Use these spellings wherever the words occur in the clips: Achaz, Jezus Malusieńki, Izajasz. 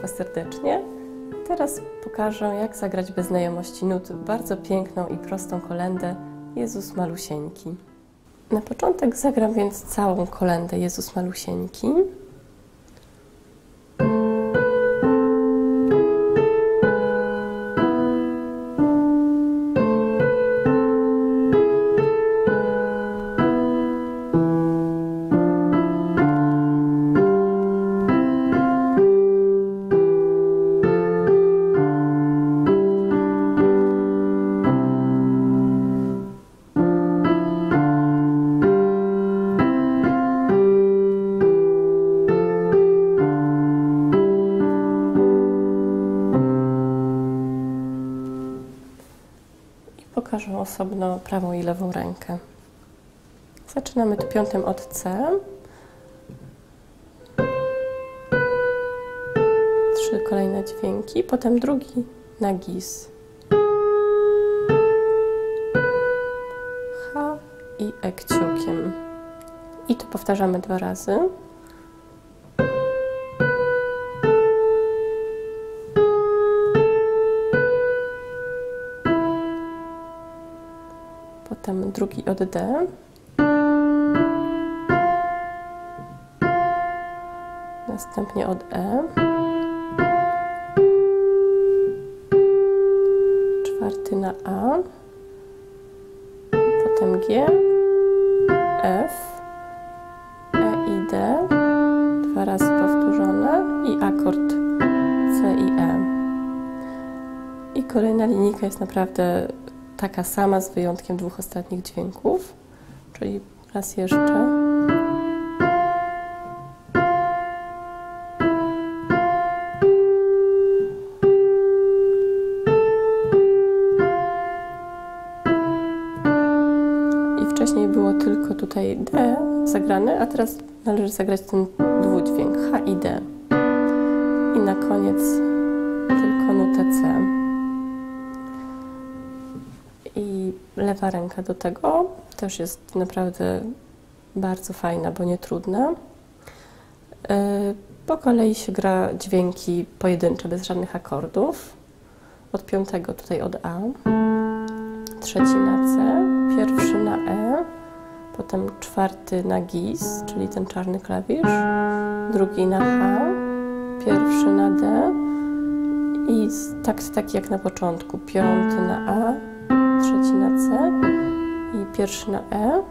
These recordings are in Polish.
Państwa serdecznie. Teraz pokażę, jak zagrać bez znajomości nut bardzo piękną i prostą kolędę Jezus Malusieńki. Na początek zagram więc całą kolędę Jezus Malusieńki. Pokażę osobno prawą i lewą rękę. Zaczynamy tu piątym od C. Trzy kolejne dźwięki, potem drugi na Gis. H i E kciukiem. I to powtarzamy dwa razy. Potem drugi od D, następnie od E, czwarty na A, potem G, F, E i D, dwa razy powtórzone i akord C i E. I kolejna linijka jest naprawdę taka sama, z wyjątkiem dwóch ostatnich dźwięków, czyli raz jeszcze. I wcześniej było tylko tutaj D zagrane, a teraz należy zagrać ten dwudźwięk H i D. I na koniec tylko nutę C. I lewa ręka do tego też jest naprawdę bardzo fajna, bo nie trudna. Po kolei się gra dźwięki pojedyncze, bez żadnych akordów. Od piątego tutaj od A, trzeci na C, pierwszy na E, potem czwarty na Gis, czyli ten czarny klawisz, drugi na H, pierwszy na D i tak jak na początku, piąty na A, trzeci na C i pierwszy na E,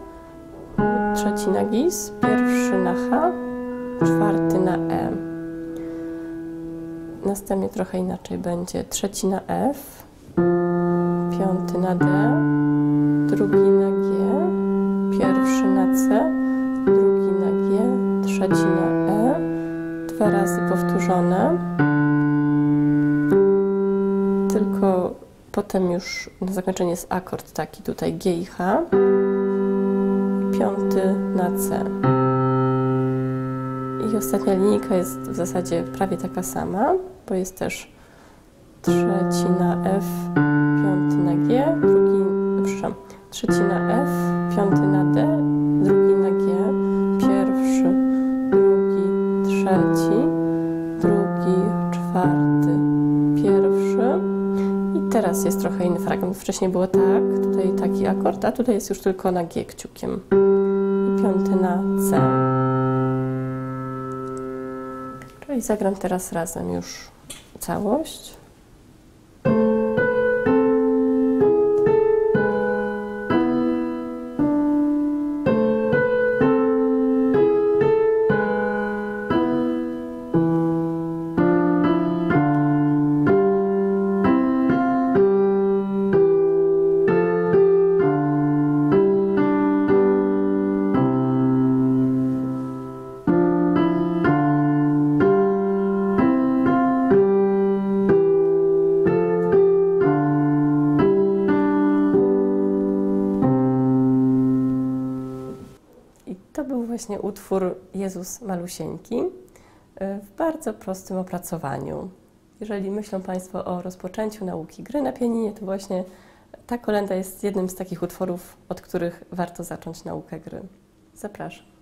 trzeci na Gis, pierwszy na H, czwarty na E. Następnie trochę inaczej będzie trzeci na F, piąty na D, drugi na G, pierwszy na C, drugi na G, trzeci na E, dwa razy powtórzone. Tylko potem już na zakończenie jest akord taki tutaj G i H, piąty na C. I ostatnia linijka jest w zasadzie prawie taka sama, bo jest też trzeci na F, piąty na G, trzeci na F, piąty na D, drugi na G, pierwszy, drugi, trzeci, drugi, czwarty, pierwszy. I teraz jest trochę inny fragment. Wcześniej było tak, tutaj taki akord, a tutaj jest już tylko na G kciukiem. I piąty na C. Czyli zagram teraz razem już całość. To był właśnie utwór Jezus Malusieńki w bardzo prostym opracowaniu. Jeżeli myślą Państwo o rozpoczęciu nauki gry na pianinie, to właśnie ta kolęda jest jednym z takich utworów, od których warto zacząć naukę gry. Zapraszam.